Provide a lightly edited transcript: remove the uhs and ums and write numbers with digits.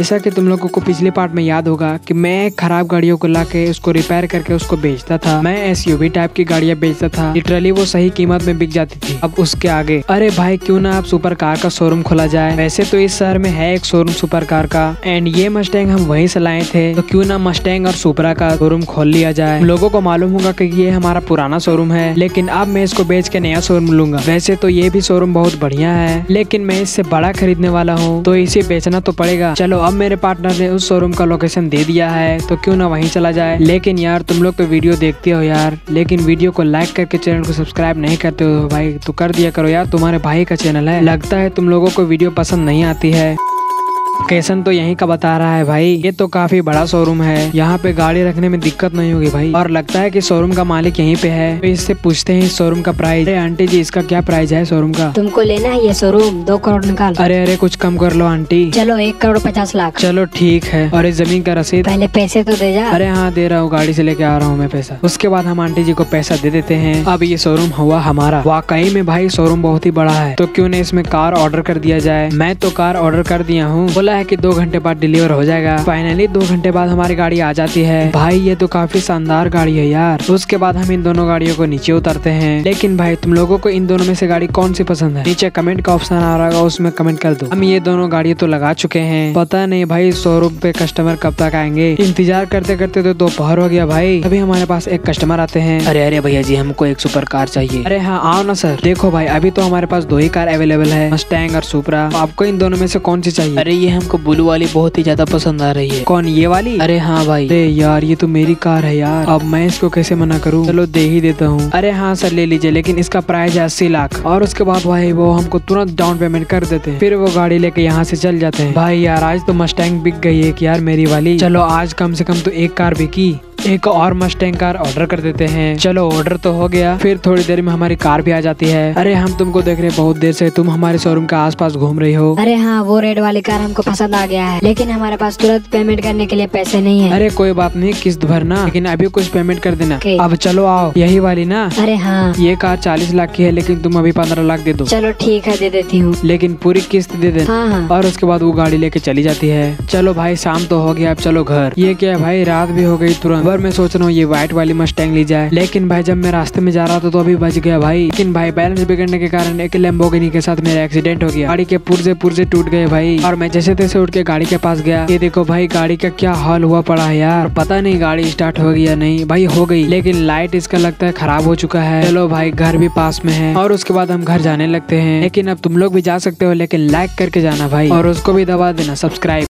जैसा कि तुम लोगों को पिछले पार्ट में याद होगा कि मैं खराब गाड़ियों को लाके उसको रिपेयर करके उसको बेचता था। मैं एसयूवी टाइप की गाड़ियां बेचता था, लिटरली वो सही कीमत में बिक जाती थी। अब उसके आगे अरे भाई क्यों ना आप सुपर कार का शोरूम खोला जाए। वैसे तो इस शहर में है एक शोरूम सुपर कार का, एंड ये मस्टैंग हम वहीं से लाए थे, तो क्यों ना मस्टैंग और सुपरा का शोरूम खोल लिया जाए। लोगों को मालूम होगा कि ये हमारा पुराना शोरूम है, लेकिन अब मैं इसको बेच के नया शोरूम लूंगा। वैसे तो ये भी शोरूम बहुत बढ़िया है, लेकिन मैं इससे बड़ा खरीदने वाला हूँ, तो इसे बेचना तो पड़ेगा। चलो अब मेरे पार्टनर ने उस शोरूम का लोकेशन दे दिया है, तो क्यों ना वहीं चला जाए। लेकिन यार तुम लोग तो वीडियो देखते हो यार, लेकिन वीडियो को लाइक करके चैनल को सब्सक्राइब नहीं करते हो भाई, तो कर दिया करो यार, तुम्हारे भाई का चैनल है। लगता है तुम लोगों को वीडियो पसंद नहीं आती है। लोकेशन तो यहीं का बता रहा है भाई, ये तो काफी बड़ा शोरूम है, यहाँ पे गाड़ी रखने में दिक्कत नहीं होगी भाई। और लगता है कि शोरूम का मालिक यहीं पे है, तो इससे पूछते हैं शोरूम का प्राइस। अरे आंटी जी इसका क्या प्राइस है शोरूम का? तुमको लेना है ये शोरूम? 2 करोड़ निकाल। अरे अरे कुछ कम कर लो आंटी। चलो 1 करोड़ 50 लाख। चलो ठीक है। और इस जमीन का रसीद? पहले पैसे तो दे जा। अरे हाँ दे रहा हूँ, गाड़ी से लेके आ रहा हूँ मैं पैसा। उसके बाद हम आंटी जी को पैसा दे देते हैं। अब ये शोरूम हुआ हमारा। वाकई में भाई शोरूम बहुत ही बड़ा है, तो क्यों ना इसमें कार ऑर्डर कर दिया जाए। मैं तो कार ऑर्डर कर दिया हूँ, है कि 2 घंटे बाद डिलीवर हो जाएगा। फाइनली 2 घंटे बाद हमारी गाड़ी आ जाती है। भाई ये तो काफी शानदार गाड़ी है यार। उसके बाद हम इन दोनों गाड़ियों को नीचे उतारते हैं। लेकिन भाई तुम लोगों को इन दोनों में से गाड़ी कौन सी पसंद है? नीचे कमेंट का ऑप्शन आ रहा होगा, उसमें कमेंट कर दो। हम ये दोनों गाड़ियाँ तो लगा चुके हैं। पता नहीं भाई शोरूम पे कस्टमर कब तक आएंगे। इंतजार करते करते तो दोपहर हो गया भाई। अभी हमारे पास एक कस्टमर आते हैं। अरे अरे भैया जी हमको एक सुपर कार चाहिए। अरे हाँ आओ ना सर। देखो भाई अभी तो हमारे पास 2 ही कार अवेलेबल है, मस्टैंग और सुपरा। आपको इन दोनों में से कौन सी चाहिए? अरे हमको ब्लू वाली बहुत ही ज्यादा पसंद आ रही है। कौन ये वाली? अरे हाँ भाई। अरे यार ये तो मेरी कार है यार, अब मैं इसको कैसे मना करूँ, चलो दे ही देता हूँ। अरे हाँ सर ले लीजिए, लेकिन इसका प्राइस है 80 लाख। और उसके बाद भाई वो हमको तुरंत डाउन पेमेंट कर देते हैं, फिर वो गाड़ी लेके यहाँ से चल जाते हैं। भाई यार आज तो मस्टैंग बिक गई है यार मेरी वाली। चलो आज कम से कम तो एक कार बिकी, एक और मस्टैंग कार ऑर्डर कर देते हैं। चलो ऑर्डर तो हो गया। फिर थोड़ी देर में हमारी कार भी आ जाती है। अरे हम तुमको देख रहे बहुत देर से, तुम हमारे शोरूम के आसपास घूम रही हो। अरे हाँ वो रेड वाली कार हमको पसंद आ गया है, लेकिन हमारे पास तुरंत पेमेंट करने के लिए पैसे नहीं है। अरे कोई बात नहीं, किस्त भरना, लेकिन अभी कुछ पेमेंट कर देना। अब चलो आओ, यही वाली ना? अरे हाँ ये कार 40 लाख की है, लेकिन तुम अभी 15 लाख दे दो। चलो ठीक है दे देती हूँ, लेकिन पूरी किस्त दे देना। और उसके बाद वो गाड़ी लेके चली जाती है। चलो भाई शाम तो हो गया, अब चलो घर। ये क्या भाई रात भी हो गई तुरंत। मैं सोच रहा हूँ ये व्हाइट वाली मस्टैंग ली जाए, लेकिन भाई जब मैं रास्ते में जा रहा था तो अभी बच गया भाई। लेकिन भाई बैलेंस बिगड़ने के कारण एक लैम्बोर्गिनी के साथ मेरा एक्सीडेंट हो गया। गाड़ी के पुर्जे टूट गए भाई। और मैं जैसे तैसे उठ के गाड़ी के पास गया। ये देखो भाई गाड़ी का क्या हाल हुआ पड़ा है यार। पता नहीं गाड़ी स्टार्ट हो गई या नहीं। भाई हो गई, लेकिन लाइट इसका लगता है खराब हो चुका है। चलो भाई घर भी पास में है। और उसके बाद हम घर जाने लगते हैं। लेकिन अब तुम लोग भी जा सकते हो, लेकिन लाइक करके जाना भाई, और उसको भी दबा देना सब्सक्राइब।